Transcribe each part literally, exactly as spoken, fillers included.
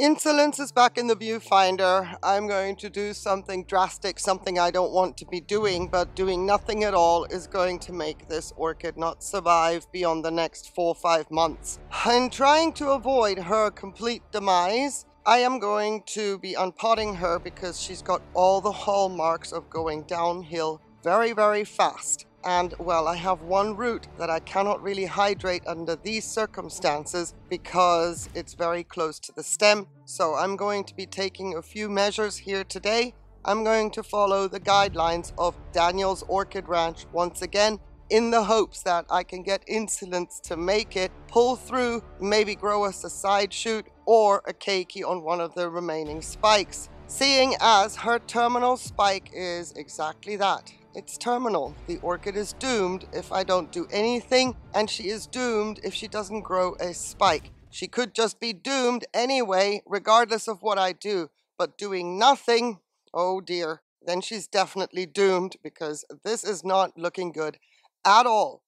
Insolence is back in the viewfinder. I'm going to do something drastic, something I don't want to be doing, but doing nothing at all is going to make this orchid not survive beyond the next four or five months. In trying to avoid her complete demise, I am going to be unpotting her because she's got all the hallmarks of going downhill very, very fast. And well, I have one root that I cannot really hydrate under these circumstances because it's very close to the stem. So I'm going to be taking a few measures here today. I'm going to follow the guidelines of Danielle's Orchid Ranch once again, in the hopes that I can get insolence to make it, pull through, maybe grow us a side shoot or a keiki on one of the remaining spikes. Seeing as her terminal spike is exactly that. It's terminal. The orchid is doomed if I don't do anything, and she is doomed if she doesn't grow a spike. She could just be doomed anyway, regardless of what I do, but doing nothing, oh dear, then she's definitely doomed because this is not looking good at all.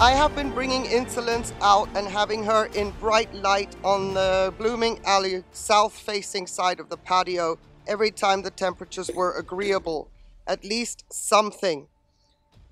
I have been bringing insolence out and having her in bright light on the blooming alley, south-facing side of the patio, every time the temperatures were agreeable. At least something.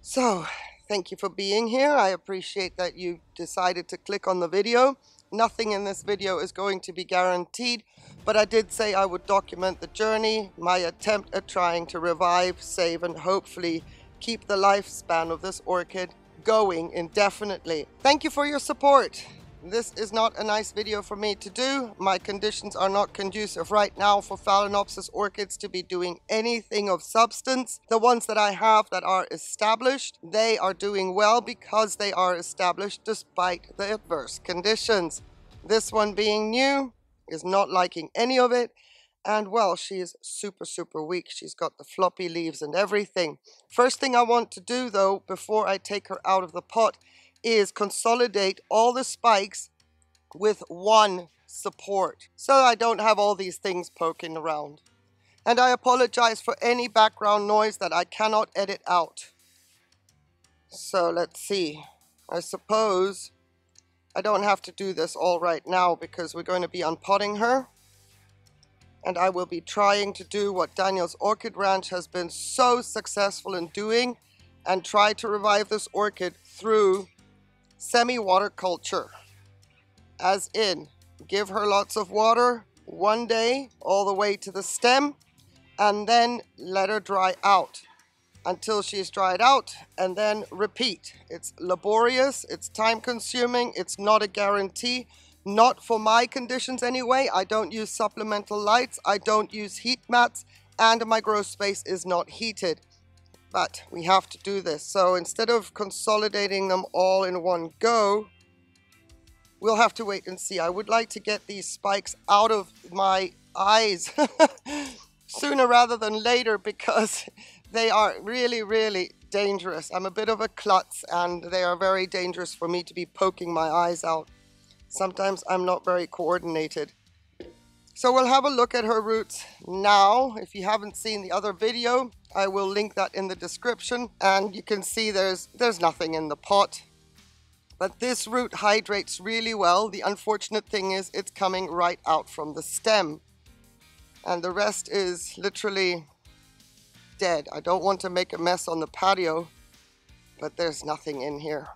So, thank you for being here. I appreciate that you decided to click on the video. Nothing in this video is going to be guaranteed, but I did say I would document the journey, my attempt at trying to revive, save, and hopefully keep the lifespan of this orchid going indefinitely. Thank you for your support. This is not a nice video for me to do. My conditions are not conducive right now for Phalaenopsis orchids to be doing anything of substance. The ones that I have that are established, they are doing well because they are established despite the adverse conditions. This one being new is not liking any of it. And well, she is super, super weak. She's got the floppy leaves and everything. First thing I want to do though, before I take her out of the pot, is consolidate all the spikes with one support, so I don't have all these things poking around. And I apologize for any background noise that I cannot edit out. So let's see. I suppose I don't have to do this all right now because we're going to be unpotting her. And I will be trying to do what Danielle's Orchid Ranch has been so successful in doing, and try to revive this orchid through semi-water culture. As in, give her lots of water one day all the way to the stem, and then let her dry out until she's dried out, and then repeat. It's laborious, it's time-consuming, it's not a guarantee. Not for my conditions anyway. I don't use supplemental lights, I don't use heat mats, and my grow space is not heated. But we have to do this. So instead of consolidating them all in one go, we'll have to wait and see. I would like to get these spikes out of my eyes sooner rather than later because they are really, really dangerous. I'm a bit of a klutz and they are very dangerous for me to be poking my eyes out. Sometimes I'm not very coordinated. So we'll have a look at her roots now. If you haven't seen the other video, I will link that in the description. And you can see there's, there's nothing in the pot. But this root hydrates really well. The unfortunate thing is it's coming right out from the stem. And the rest is literally dead. I don't want to make a mess on the patio, but there's nothing in here.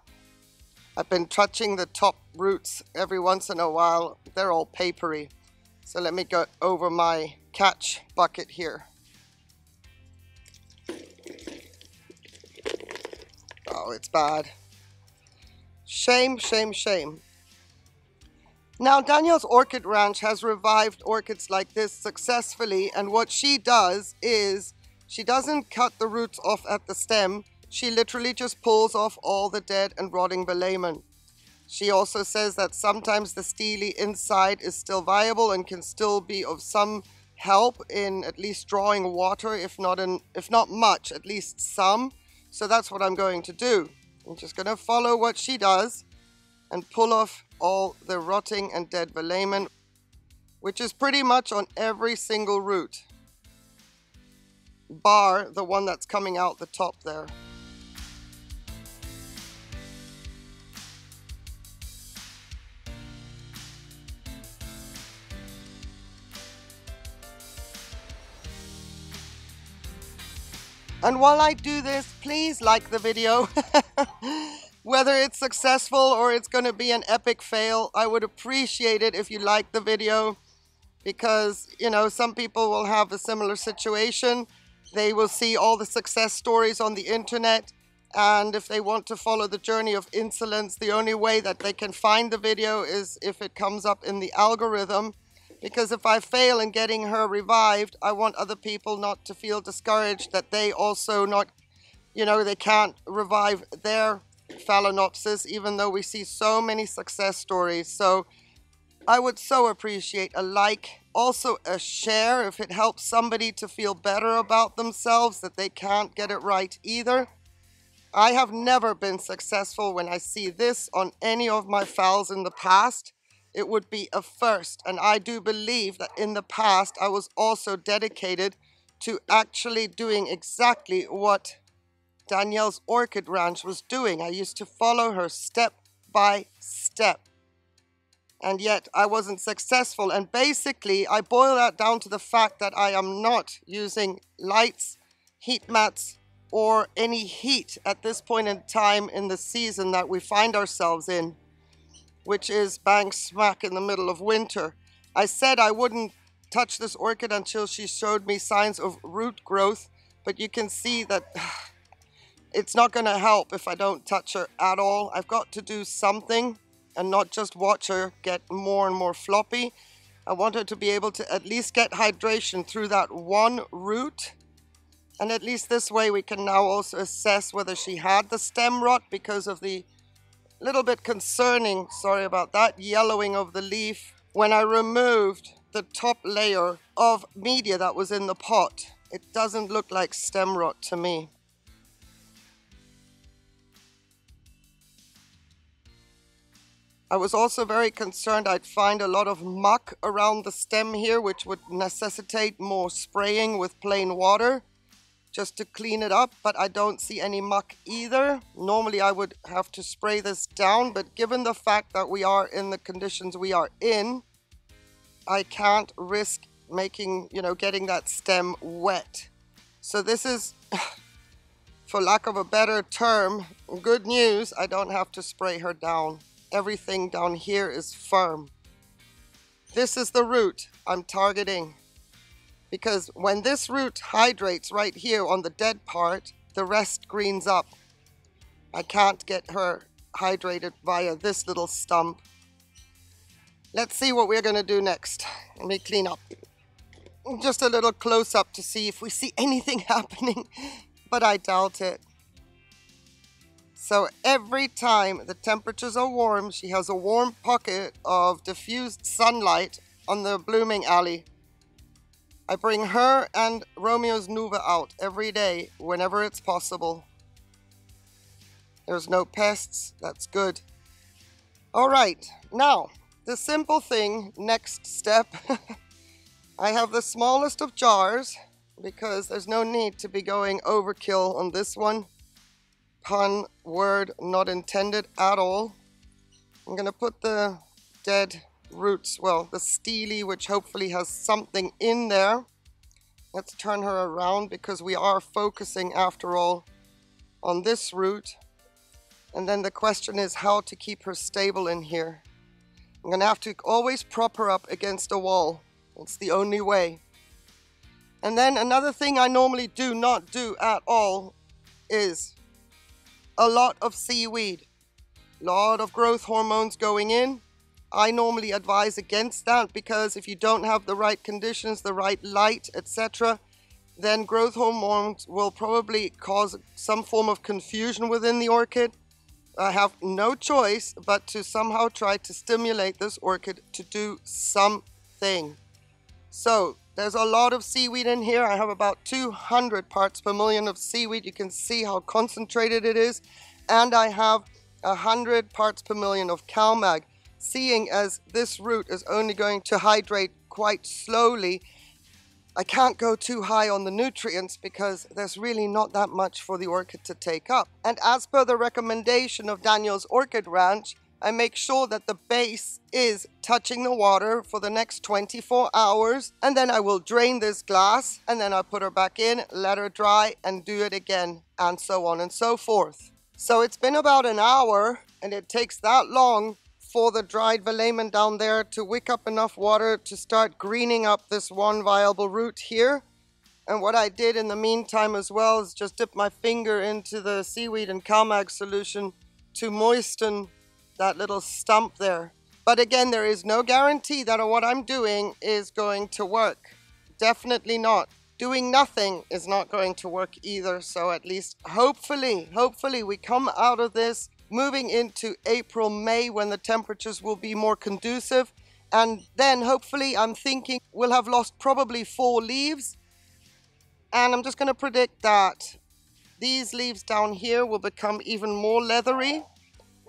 I've been touching the top roots every once in a while. They're all papery. So let me go over my catch bucket here. Oh, it's bad. Shame, shame, shame. Now, Danielle's Orchid Ranch has revived orchids like this successfully. And what she does is she doesn't cut the roots off at the stem. She literally just pulls off all the dead and rotting velamen. She also says that sometimes the steely inside is still viable and can still be of some help in at least drawing water, if not, in, if not much, at least some. So that's what I'm going to do. I'm just going to follow what she does and pull off all the rotting and dead velamen, which is pretty much on every single root, bar the one that's coming out the top there. And while I do this, please like the video. Whether it's successful or it's going to be an epic fail, I would appreciate it if you like the video, because, you know, some people will have a similar situation. They will see all the success stories on the internet, and if they want to follow the journey of insolence, the only way that they can find the video is if it comes up in the algorithm. Because if I fail in getting her revived, I want other people not to feel discouraged that they also not, you know, they can't revive their Phalaenopsis, even though we see so many success stories. So I would so appreciate a like, also a share if it helps somebody to feel better about themselves that they can't get it right either. I have never been successful when I see this on any of my fowls in the past. It would be a first, and I do believe that in the past I was also dedicated to actually doing exactly what Danielle's Orchid Ranch was doing. I used to follow her step by step, and yet I wasn't successful. And basically I boil that down to the fact that I am not using lights, heat mats, or any heat at this point in time in the season that we find ourselves in, which is bang smack in the middle of winter. I said I wouldn't touch this orchid until she showed me signs of root growth, but you can see that it's not gonna help if I don't touch her at all. I've got to do something and not just watch her get more and more floppy. I want her to be able to at least get hydration through that one root. And at least this way we can now also assess whether she had the stem rot because of the little bit concerning, sorry about that, yellowing of the leaf when I removed the top layer of media that was in the pot. It doesn't look like stem rot to me. I was also very concerned I'd find a lot of muck around the stem here, which would necessitate more spraying with plain water just to clean it up, but I don't see any muck either. Normally I would have to spray this down, but given the fact that we are in the conditions we are in, I can't risk making, you know, getting that stem wet. So this is, for lack of a better term, good news. I don't have to spray her down. Everything down here is firm. This is the root I'm targeting, because when this root hydrates right here on the dead part, the rest greens up. I can't get her hydrated via this little stump. Let's see what we're going to do next. Let me clean up. Just a little close up to see if we see anything happening, but I doubt it. So every time the temperatures are warm, she has a warm pocket of diffused sunlight on the blooming alley. I bring her and Romeo's Nuva out every day, whenever it's possible. There's no pests, that's good. All right, now, the simple thing, next step. I have the smallest of jars, because there's no need to be going overkill on this one. Pun, word, not intended at all. I'm gonna put the dead roots, well, the steely, which hopefully has something in there. Let's turn her around, because we are focusing after all on this root, and then the question is how to keep her stable in here. I'm gonna have to always prop her up against a wall. It's the only way. And then another thing I normally do not do at all is a lot of seaweed, a lot of growth hormones going in. I normally advise against that, because if you don't have the right conditions, the right light, et cetera, then growth hormones will probably cause some form of confusion within the orchid. I have no choice but to somehow try to stimulate this orchid to do something. So there's a lot of seaweed in here. I have about two hundred parts per million of seaweed. You can see how concentrated it is. And I have one hundred parts per million of CalMag. Seeing as this root is only going to hydrate quite slowly, I can't go too high on the nutrients, because there's really not that much for the orchid to take up. And as per the recommendation of Danielle's Orchid Ranch, I make sure that the base is touching the water for the next twenty-four hours, and then I will drain this glass, and then I put her back in, let her dry, and do it again, and so on and so forth. So it's been about an hour, and it takes that long for the dried velamen down there to wick up enough water to start greening up this one viable root here. And what I did in the meantime as well is just dip my finger into the seaweed and CalMag solution to moisten that little stump there. But again, there is no guarantee that what I'm doing is going to work. Definitely not. Doing nothing is not going to work either. So at least hopefully, hopefully we come out of this moving into April, May, when the temperatures will be more conducive. And then hopefully, I'm thinking, we'll have lost probably four leaves. And I'm just going to predict that these leaves down here will become even more leathery,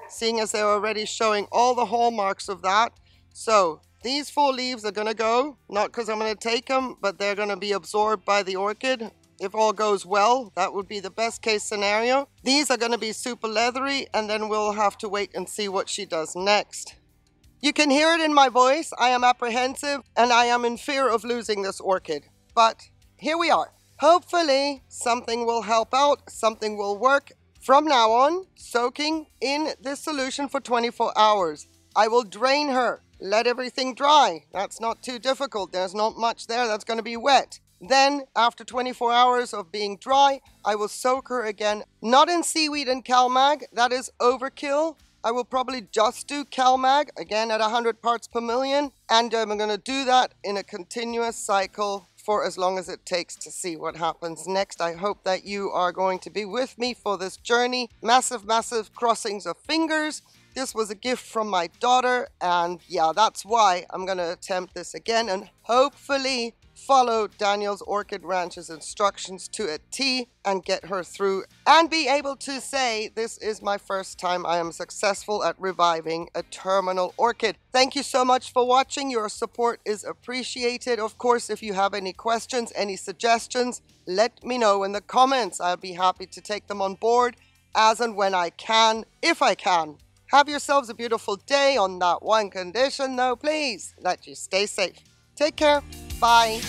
seeing as they're already showing all the hallmarks of that. So these four leaves are going to go, not because I'm going to take them, but they're going to be absorbed by the orchid. If all goes well, that would be the best case scenario. These are going to be super leathery, and then we'll have to wait and see what she does next. You can hear it in my voice. I am apprehensive, and I am in fear of losing this orchid. But here we are. Hopefully, something will help out. Something will work. From now on, soaking in this solution for twenty-four hours. I will drain her. Let everything dry. That's not too difficult. There's not much there that's going to be wet. Then, after twenty-four hours of being dry, I will soak her again. Not in seaweed and CalMag. That is overkill. I will probably just do CalMag, again at one hundred parts per million. And I'm going to do that in a continuous cycle for as long as it takes to see what happens next. I hope that you are going to be with me for this journey. Massive, massive crossings of fingers. This was a gift from my daughter. And yeah, that's why I'm going to attempt this again. And hopefully follow Danielle's Orchid Ranch's instructions to a T and get her through and be able to say, this is my first time I am successful at reviving a terminal orchid. Thank you so much for watching. Your support is appreciated. Of course, if you have any questions, any suggestions, let me know in the comments. I'll be happy to take them on board as and when I can, if I can. Have yourselves a beautiful day on that one condition though, please, that you stay safe. Take care. Bye.